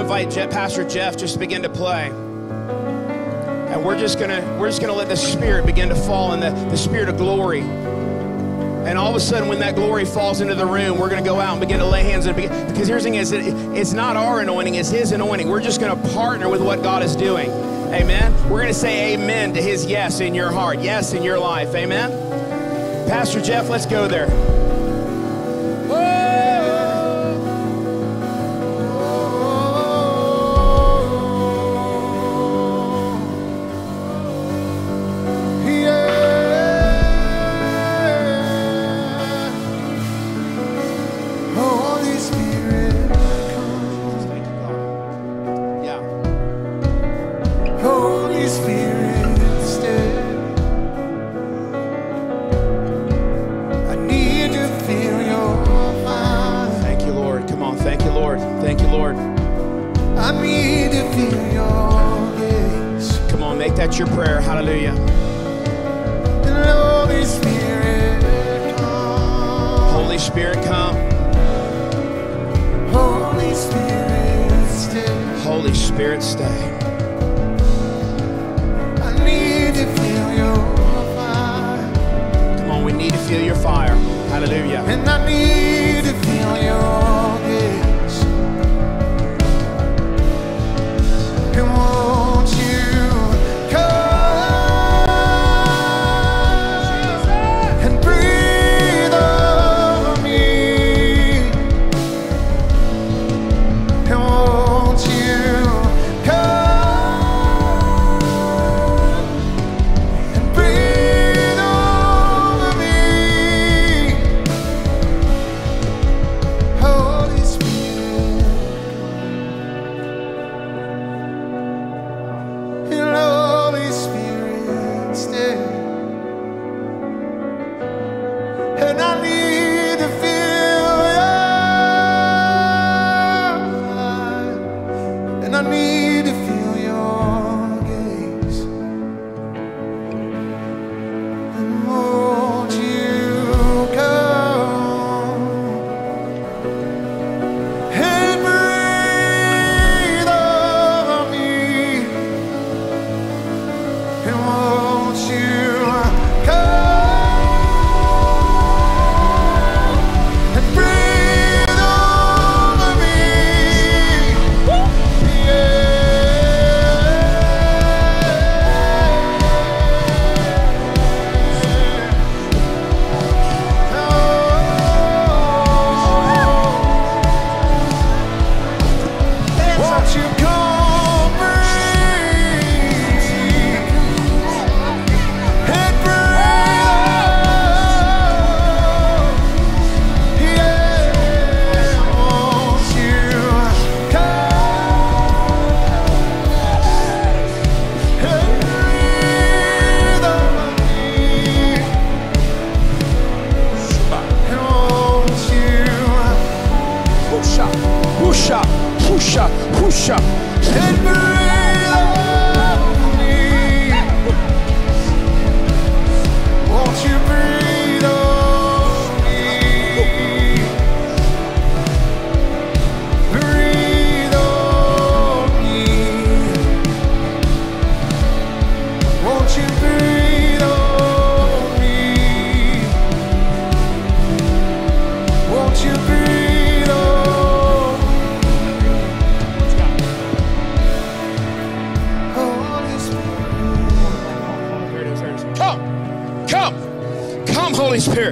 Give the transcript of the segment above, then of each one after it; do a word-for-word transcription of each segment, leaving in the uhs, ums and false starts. to invite Je- Pastor Jeff just to begin to play. And we're just going to we're just going to let the Spirit begin to fall in the, the Spirit of glory. And all of a sudden, when that glory falls into the room, we're going to go out and begin to lay hands. And begin, because here's the thing is, it, it's not our anointing, it's His anointing. We're just going to partner with what God is doing. Amen. We're going to say amen to His yes in your heart, yes in your life. Amen. Pastor Jeff, let's go there.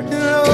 No!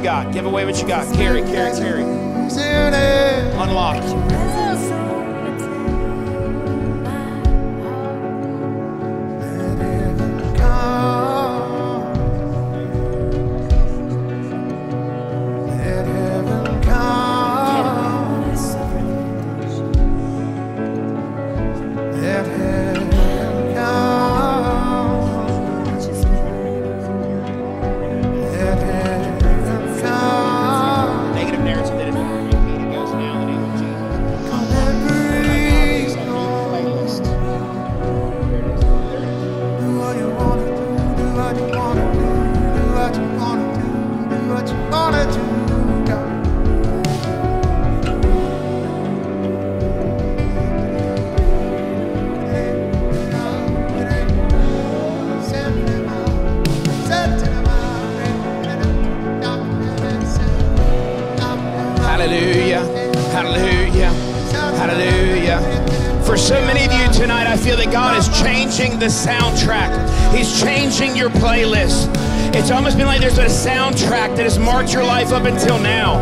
you got. Give away what you got. Carry, carry, carry. Unlock. The soundtrack. He's changing your playlist. It's almost been like there's a soundtrack that has marked your life up until now.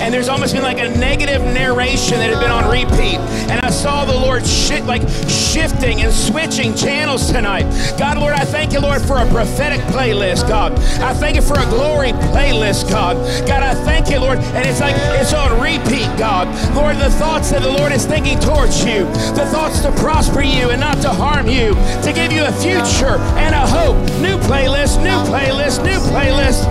And there's almost been like a negative narration that had been on repeat. And I saw the Lord shit like shifting and switching channels tonight. God, Lord, I thank you, Lord, for a prophetic playlist, God. I thank you for a glory playlist, God. God, I thank you, Lord, and it's like it's on repeat, God. Lord, the thoughts that the Lord is thinking towards you, the thoughts to prosper you and not to harm you, to give you a future and a hope. New playlist, new playlist, new playlist.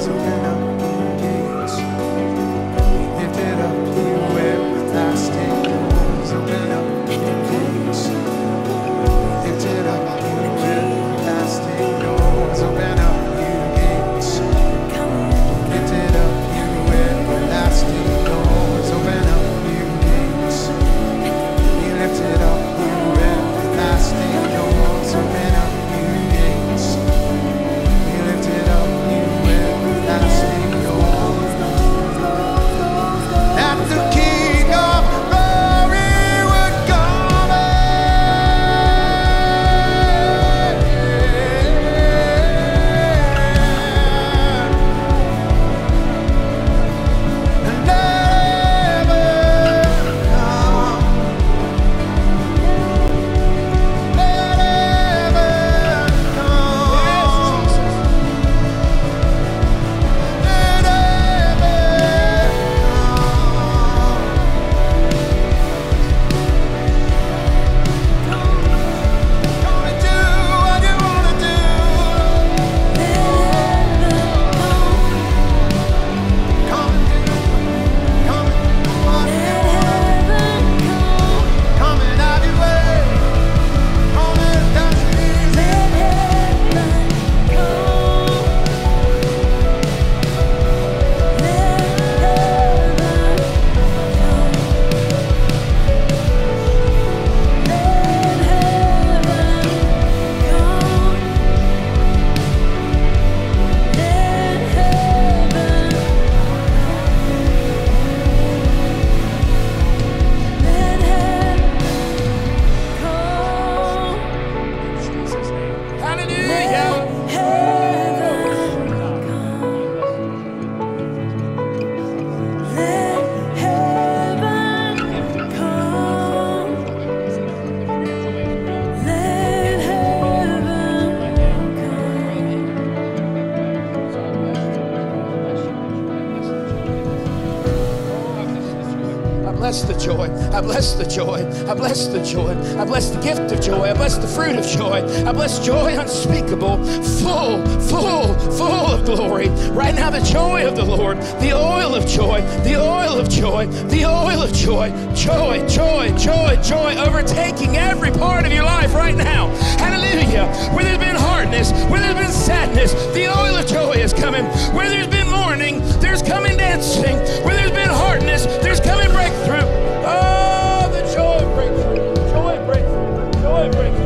So bless the joy. I bless the joy. I bless the joy. I bless the gift of joy. I bless the fruit of joy. I bless joy unspeakable, full, full, full of glory. Right now, the joy of the Lord, the oil of joy, the oil of joy, the oil of joy, joy, joy, joy, joy, overtaking every part of your life right now. Hallelujah. Where there's been hardness, where there's been sadness, the oil of joy is coming. Where there's been mourning, there's coming dancing. Where there's been hardness, there's coming breakthrough. Oh, the joy of breakthrough, joy of breakthrough, joy of breakthrough.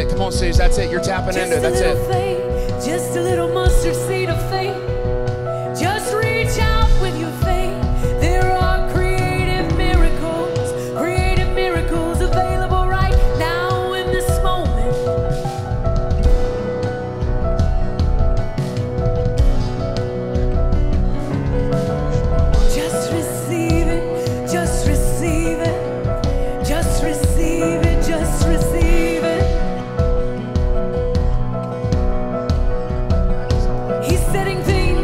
it. Come on, Suze. That's it. You're tapping just into it. That's it. Faith, just a little mustard seed of faith. Just reach out with your faith. There are creative miracles, creative miracles available right now in this moment. Just receive it. Just receive it. Just receive it. Just receive it. Setting things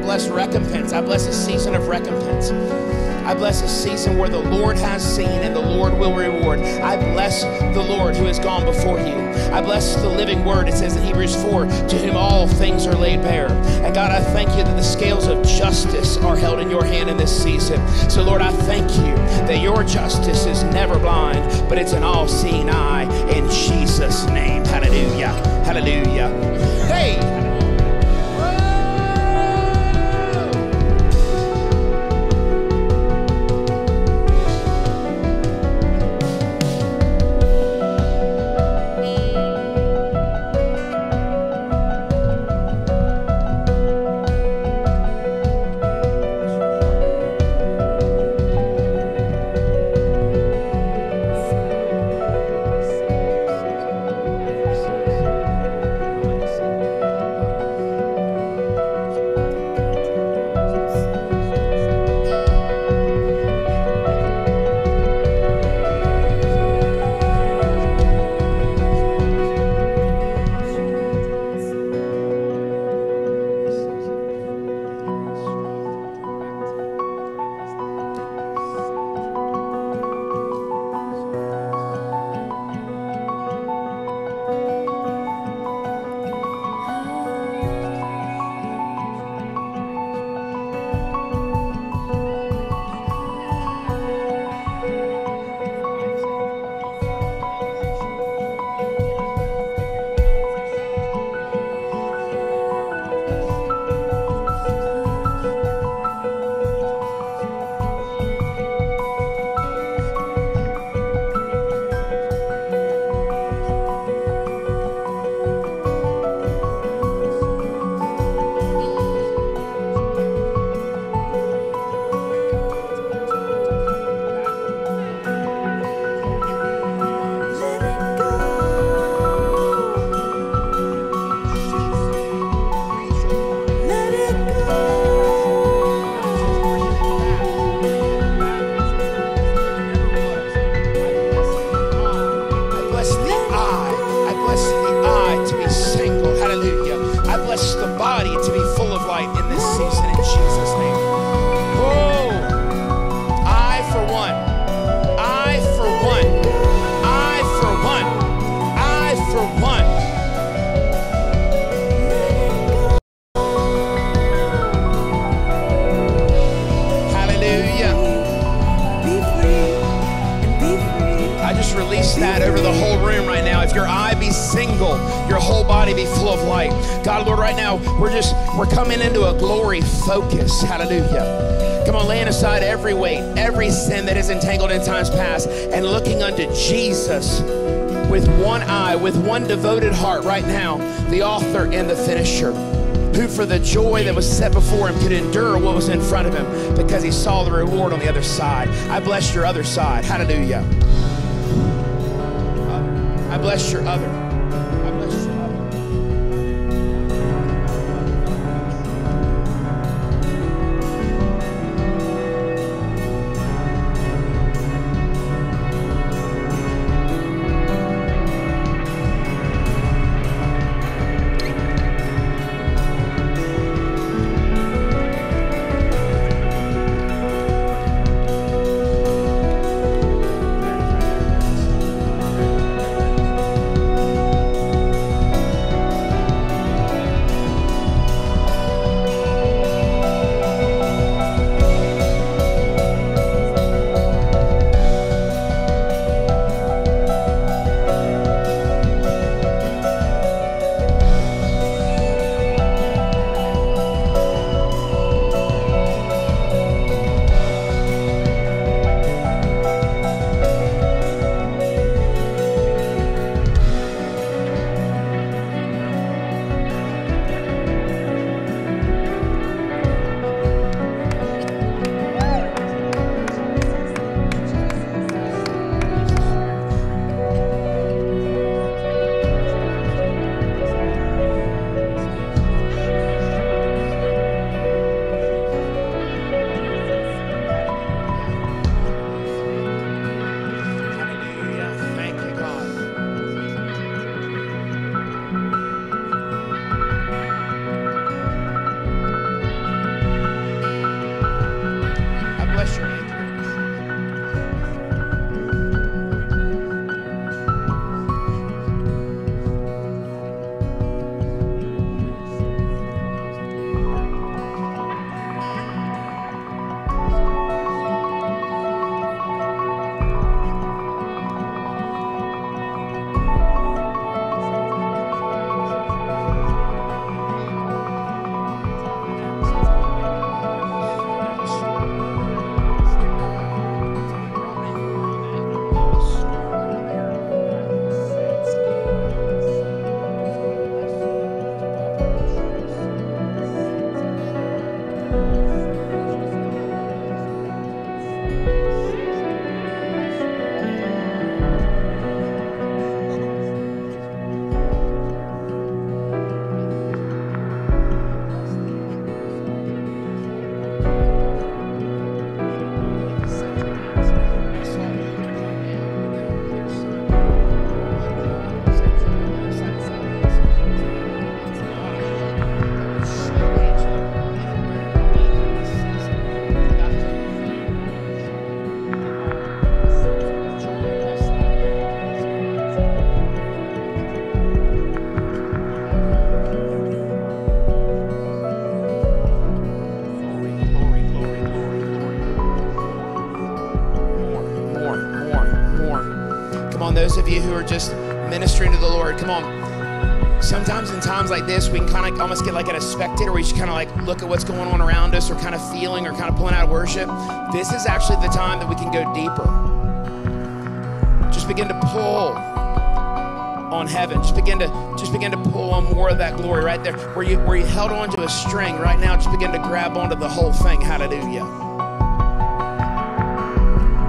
bless recompense. I bless a season of recompense. I bless a season where the Lord has seen and the Lord will reward. I bless the Lord who has gone before you. I bless the living word. It says in Hebrews four, to whom all things are laid bare. And God, I thank you that the scales of justice are held in your hand in this season. So Lord, I thank you that your justice is never blind, but it's an all-seeing eye in Jesus' name. Hallelujah, hallelujah. Hey! Focus. Hallelujah. Come on, laying aside every weight, every sin that is entangled in times past, and looking unto Jesus with one eye, with one devoted heart right now, the author and the finisher, who for the joy that was set before him could endure what was in front of him because he saw the reward on the other side. I bless your other side. Hallelujah. I bless your other. on those of you who are just ministering to the Lord. Come on. Sometimes in times like this, we can kind of almost get like at a spectator, where you should kind of like look at what's going on around us, or kind of feeling, or kind of pulling out of worship. This is actually the time that we can go deeper. Just begin to pull on heaven. Just begin to just begin to pull on more of that glory right there. Where you where you held on to a string, right now just begin to grab onto the whole thing. Hallelujah.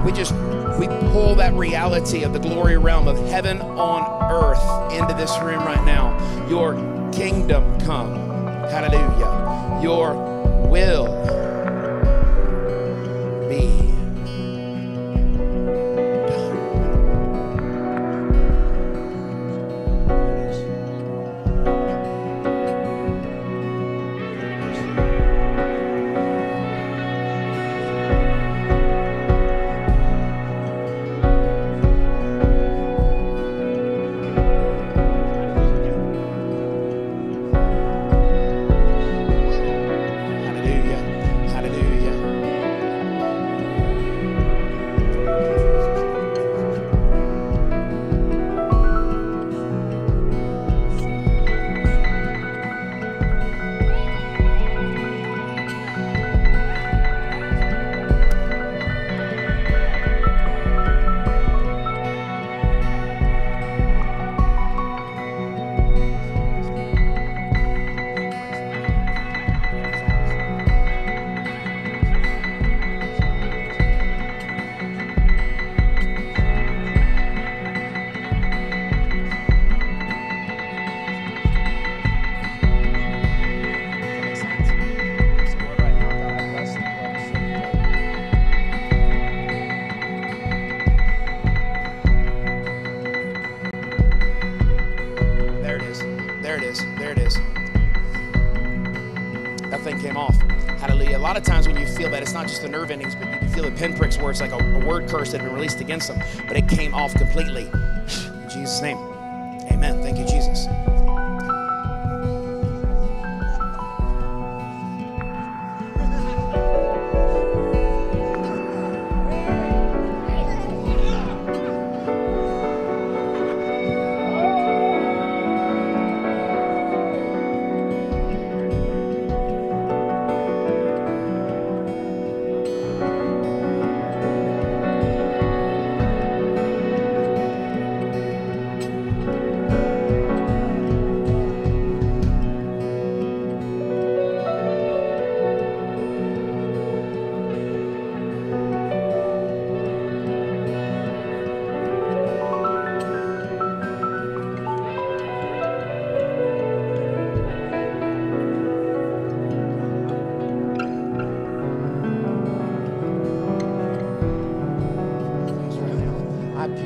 We just we pull that reality of the glory realm of heaven on earth into this room right now. Your kingdom come. Hallelujah. Your will be. The nerve endings, but you can feel the pinpricks where it's like a, a word curse that had been released against them, but it came off completely. In Jesus' name, amen. Thank you, Jesus. Thank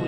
you.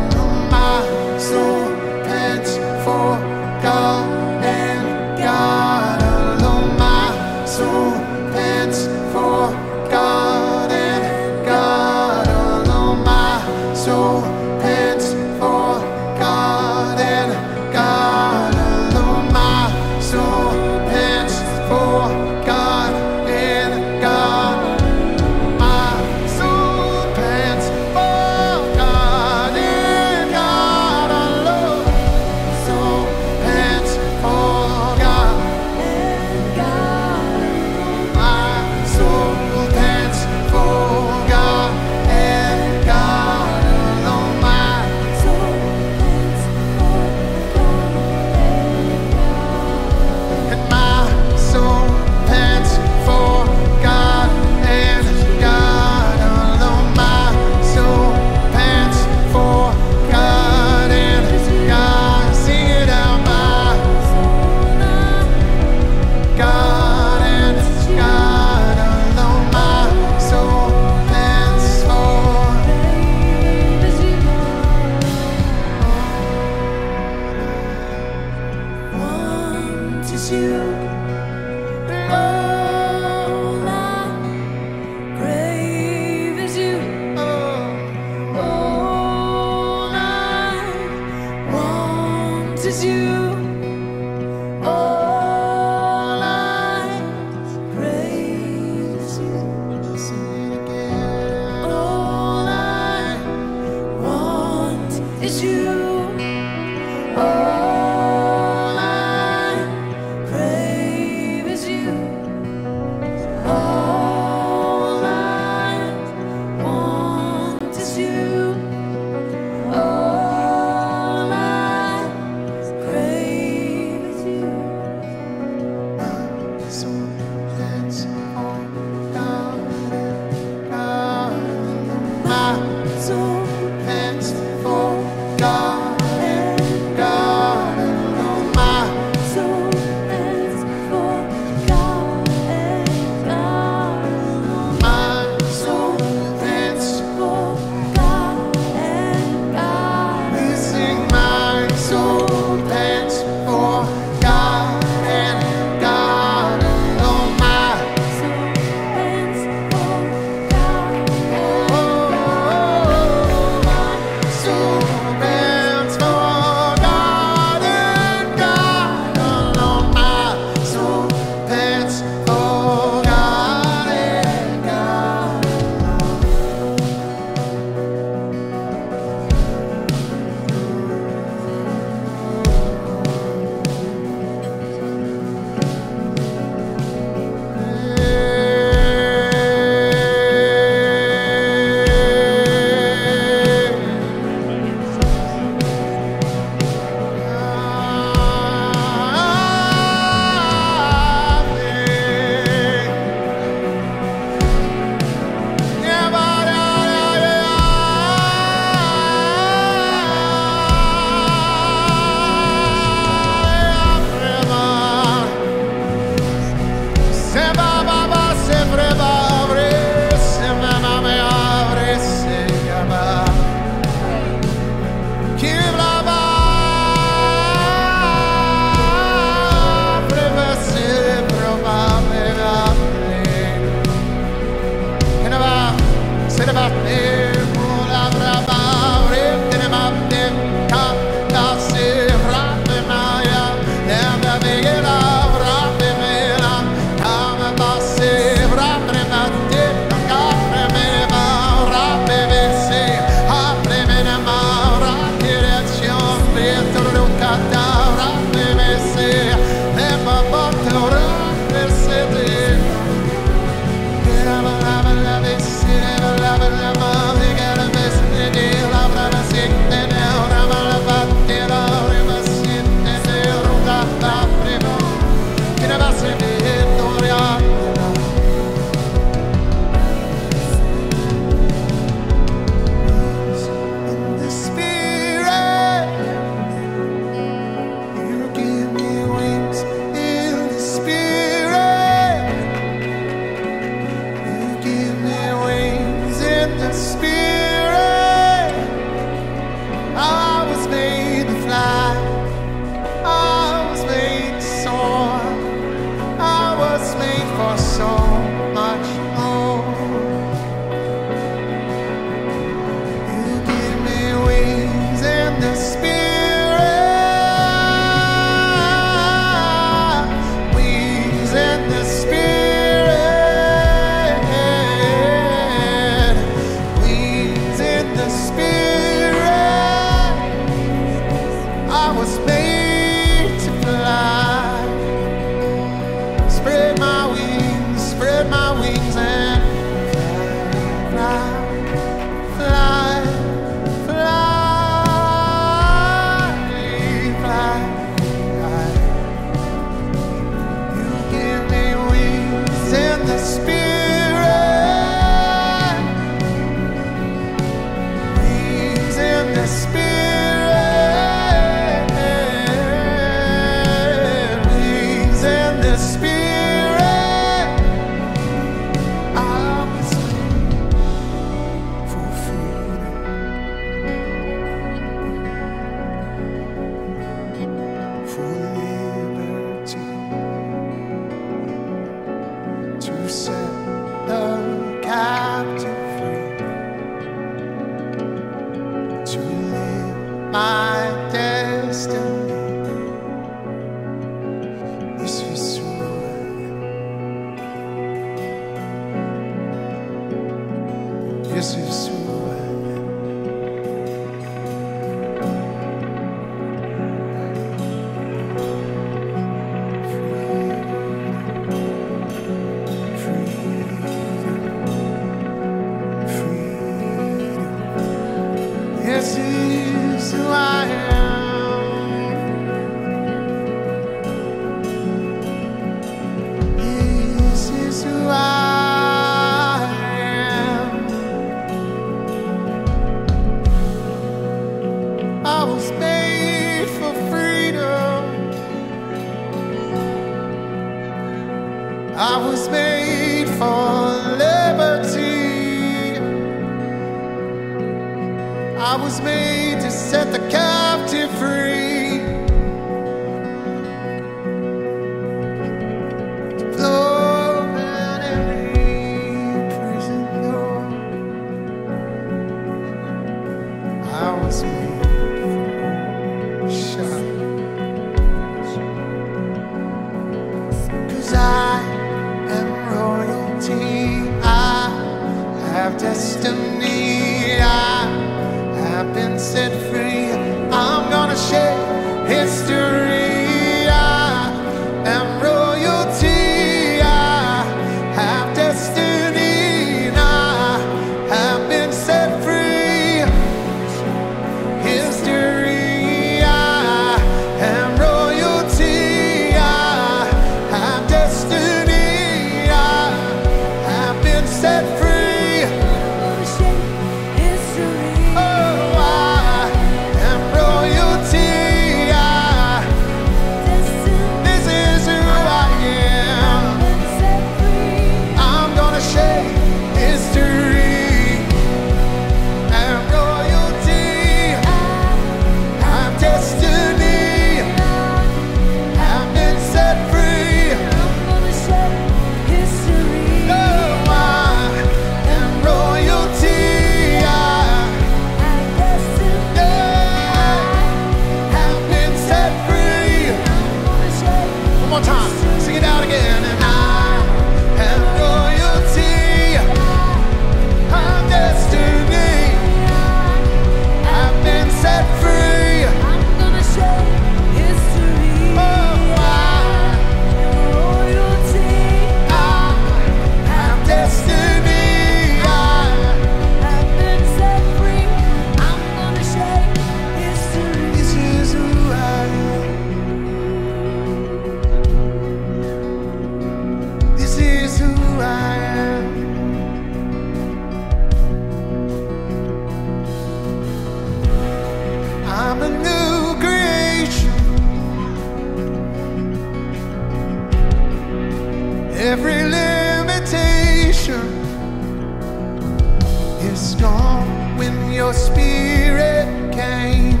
is gone. When your spirit came,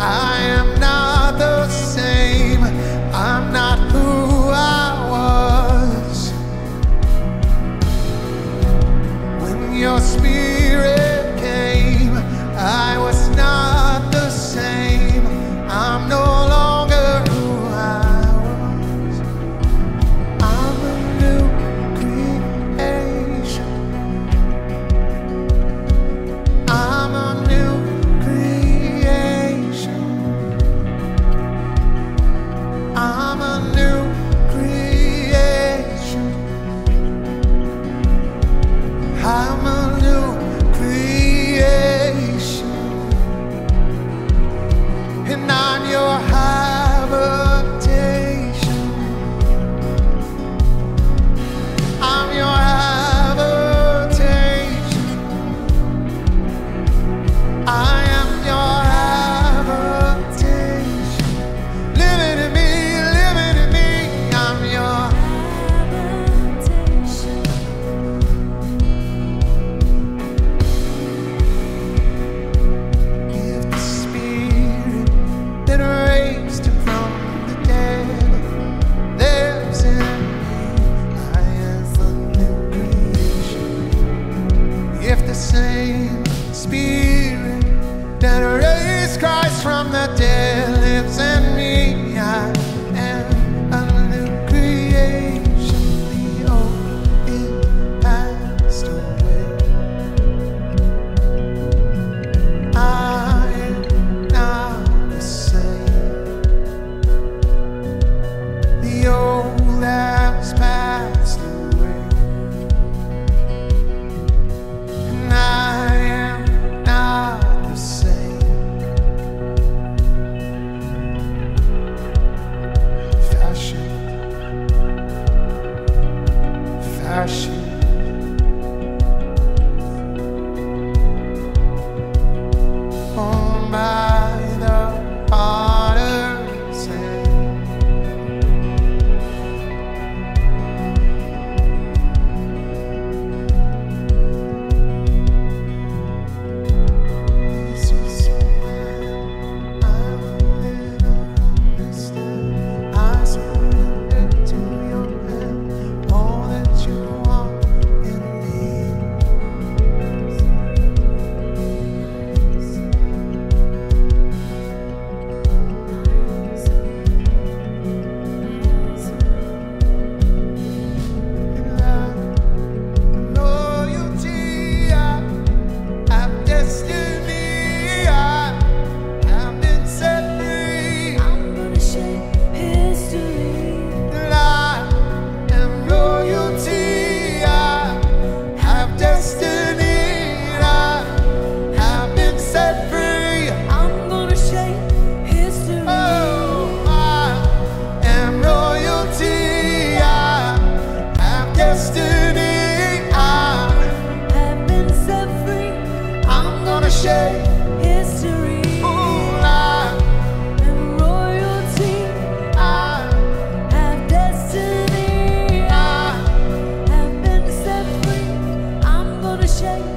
I am not the same. I'm not who I was. When your spirit came, I was not the same. I'm no longer who I was. I'm a new creation. I'm a new creation. I'm a new creation. I'm a new creation. And I'm your habitation. I'm your habitation. I am your habitation. Living in me, living in me. I'm your habitation. Give the spirit that raised him from the dead, lives in me. I am a new creation. If the same spirit that raised Christ from the dead lives in me, I am a new creation. The old is passed away. I am not the same. The old has passed away. And I am not the same. Fashion, fashion. Born by the potter's hand. This is mine. I will never understand. I surrender to your hand. All that you want in me. In love, loyalty, I have destiny. I have been set free. I'm gonna shape history. Life and royalty, I have destiny. I have been set free. I'm gonna shape history. Oh, I am royalty. I have destiny. I Have been set free. I'm gonna shape history. Ooh, I and royalty. I have destiny. I Have been set free. I'm gonna shape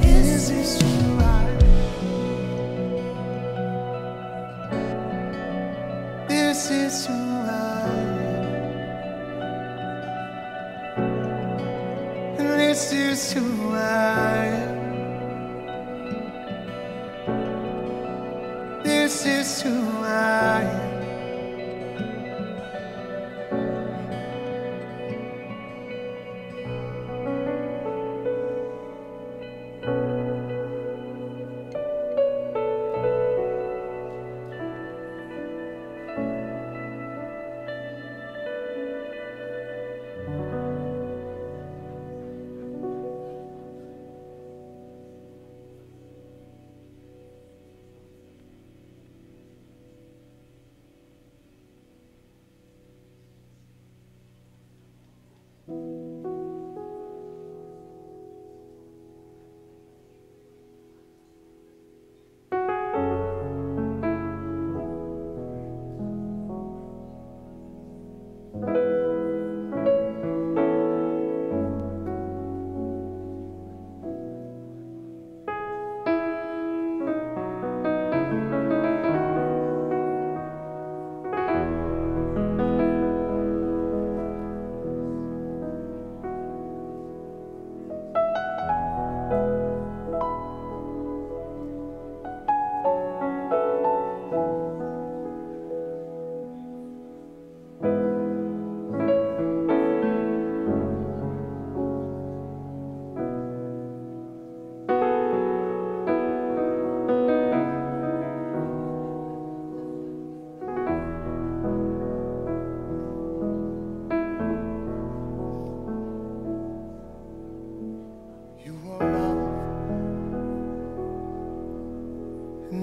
This history. is who I am. This is who I am. And this is who I am. This is who I am.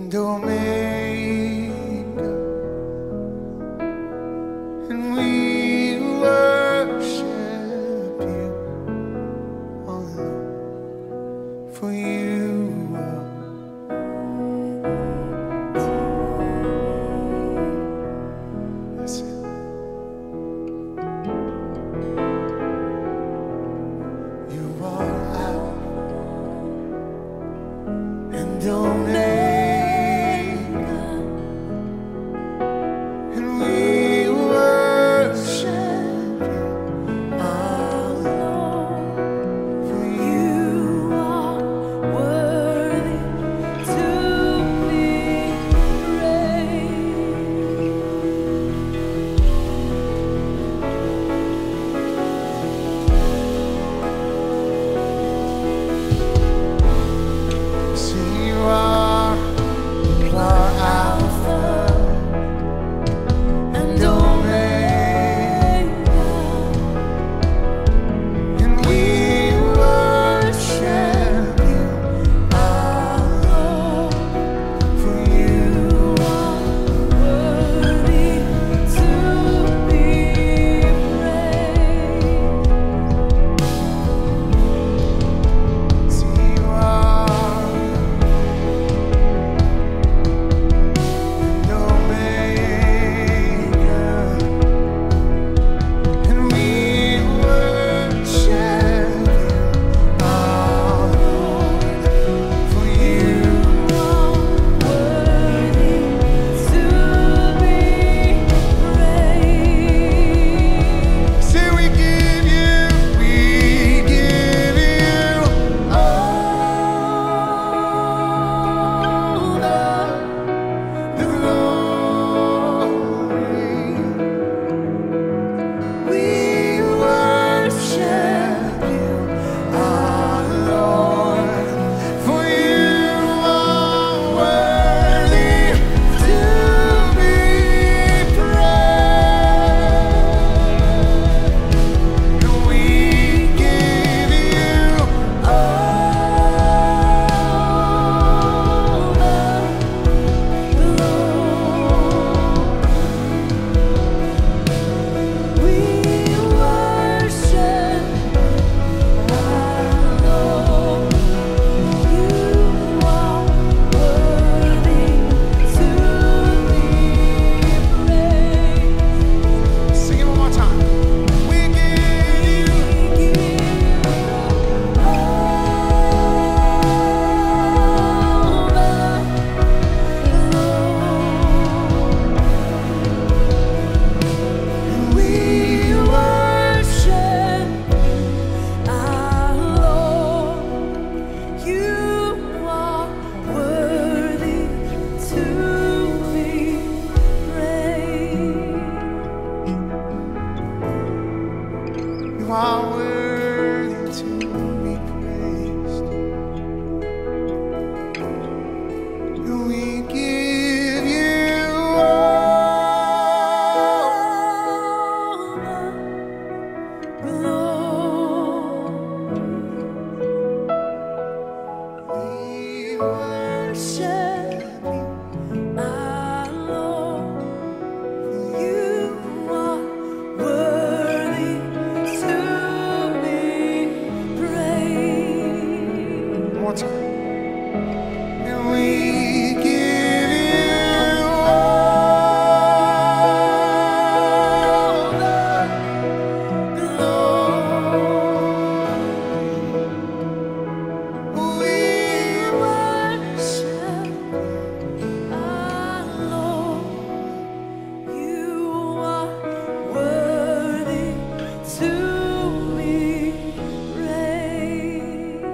and Omega, and we worship you, O Lord, for you are. That's it. You are out and Omega. You are worthy to be praised. We give you all the glory. We worship you, our Lord. You are worthy. And we give you all the glory. We worship our Lord. You are worthy to be praised.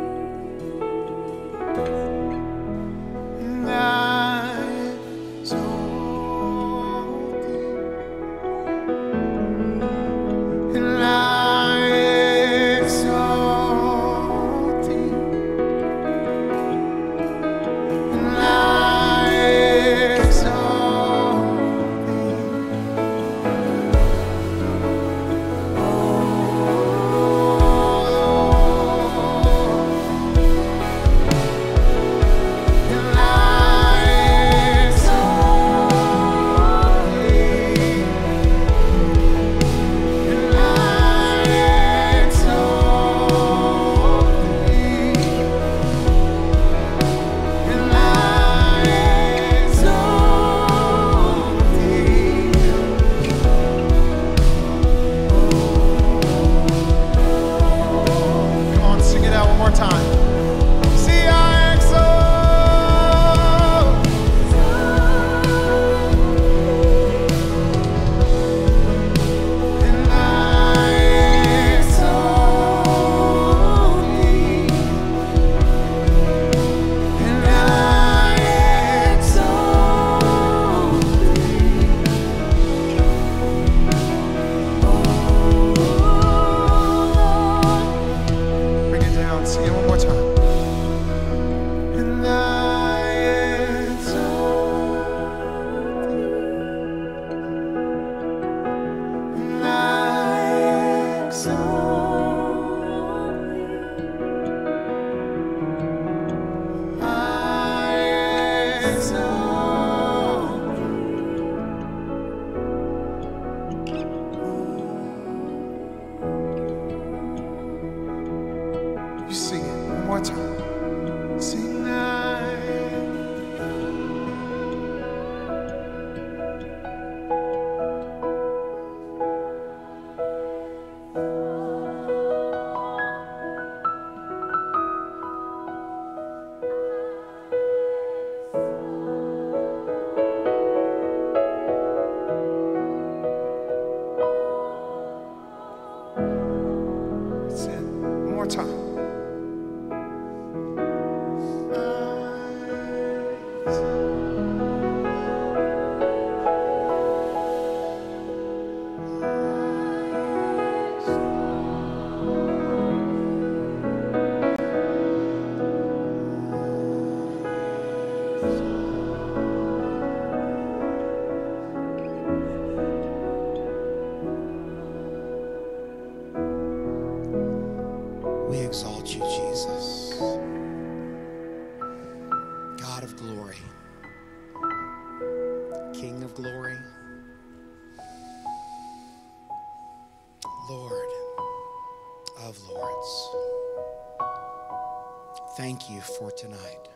Thank you for tonight.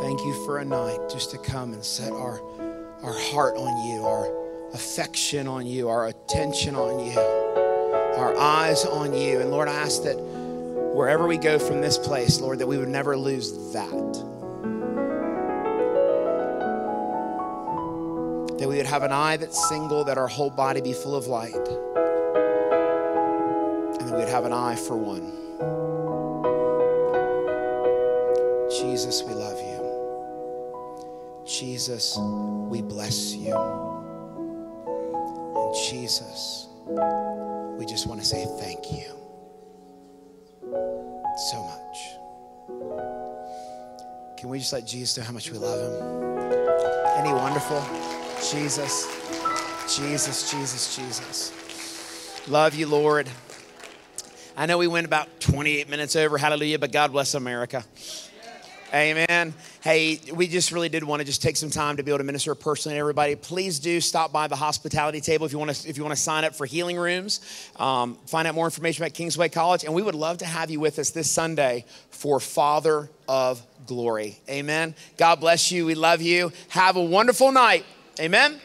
Thank you for a night just to come and set our, our heart on you, our affection on you, our attention on you, our eyes on you. And Lord, I ask that wherever we go from this place, Lord, that we would never lose that. That we would have an eye that's single, that our whole body be full of light. And that we would have an eye for one. Jesus, we love you. Jesus, we bless you. And Jesus, we just want to say thank you so much. Can we just let Jesus know how much we love him? Isn't he wonderful? Jesus, Jesus, Jesus, Jesus. Love you, Lord. I know we went about twenty-eight minutes over, hallelujah, but God bless America. Amen. Hey, we just really did want to just take some time to be able to minister personally to everybody. Please do stop by the hospitality table if you want to, if you want to sign up for healing rooms. Um, find out more information about Kingsway College. And we would love to have you with us this Sunday for Father of Glory. Amen. God bless you. We love you. Have a wonderful night. Amen.